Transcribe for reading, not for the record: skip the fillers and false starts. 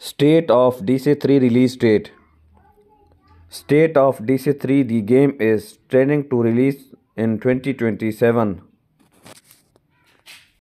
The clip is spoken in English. State of Decay 3 release date. State of Decay 3, the game is trending to release in 2027.